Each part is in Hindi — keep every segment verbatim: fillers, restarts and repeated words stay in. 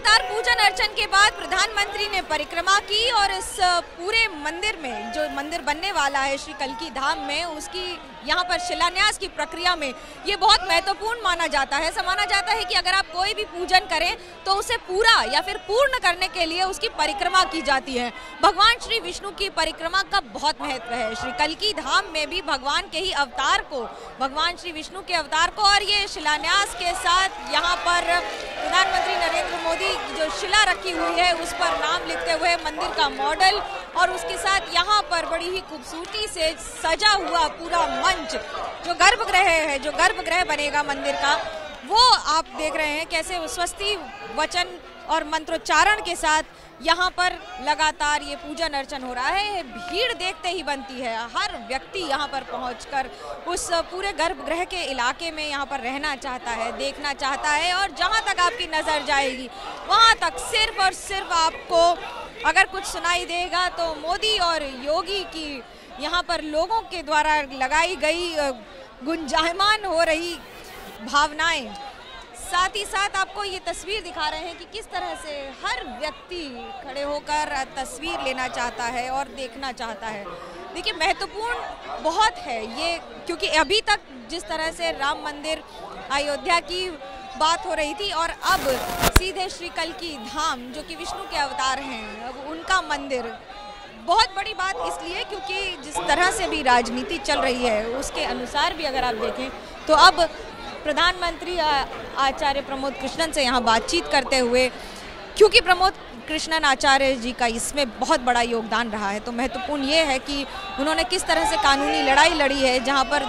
लगातार पूजन अर्चन के बाद प्रधानमंत्री ने परिक्रमा की और इस पूरे मंदिर में जो मंदिर बनने वाला है श्री कल्कि धाम में उसकी यहाँ पर शिलान्यास की प्रक्रिया में ये बहुत महत्वपूर्ण माना जाता है। ऐसा माना जाता है कि अगर आप कोई भी पूजन करें तो उसे पूरा या फिर पूर्ण करने के लिए उसकी परिक्रमा की जाती है। भगवान श्री विष्णु की परिक्रमा का बहुत महत्व है। श्री कल्कि धाम में भी भगवान के ही अवतार को, भगवान श्री विष्णु के अवतार को और ये शिलान्यास के साथ यहाँ पर प्रधानमंत्री नरेंद्र मोदी जो शिला रखी हुई है उस पर नाम लिखते हुए मंदिर का मॉडल और उसके साथ यहाँ पर बड़ी ही खूबसूरती से सजा हुआ पूरा मंच, जो गर्भगृह है, जो गर्भगृह बनेगा मंदिर का, वो आप देख रहे हैं कैसे स्वस्ति वचन और मंत्रोच्चारण के साथ यहाँ पर लगातार ये पूजन अर्चन हो रहा है। भीड़ देखते ही बनती है, हर व्यक्ति यहाँ पर पहुँचकर उस पूरे गर्भगृह के इलाके में यहाँ पर रहना चाहता है, देखना चाहता है और जहाँ तक आपकी नज़र जाएगी वहाँ तक सिर्फ और सिर्फ आपको अगर कुछ सुनाई देगा तो मोदी और योगी की यहाँ पर लोगों के द्वारा लगाई गई गुंजायमान हो रही भावनाएं, साथ ही साथ आपको ये तस्वीर दिखा रहे हैं कि किस तरह से हर व्यक्ति खड़े होकर तस्वीर लेना चाहता है और देखना चाहता है। देखिए महत्वपूर्ण बहुत है ये, क्योंकि अभी तक जिस तरह से राम मंदिर अयोध्या की बात हो रही थी और अब सीधे श्री कल्कि धाम जो कि विष्णु के अवतार हैं, अब उनका मंदिर, बहुत बड़ी बात इसलिए क्योंकि जिस तरह से भी राजनीति चल रही है उसके अनुसार भी अगर आप देखें तो अब प्रधानमंत्री आचार्य प्रमोद कृष्णन से यहाँ बातचीत करते हुए, क्योंकि प्रमोद कृष्णन आचार्य जी का इसमें बहुत बड़ा योगदान रहा है तो महत्वपूर्ण ये है कि उन्होंने किस तरह से कानूनी लड़ाई लड़ी है। जहाँ पर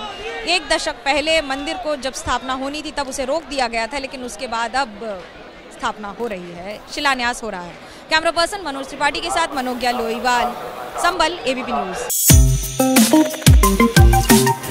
एक दशक पहले मंदिर को जब स्थापना होनी थी तब उसे रोक दिया गया था, लेकिन उसके बाद अब स्थापना हो रही है, शिलान्यास हो रहा है। कैमरा पर्सन मनोज त्रिपाठी के साथ मनोज्ञ लोहीवाल, संभल, एबीपी न्यूज़।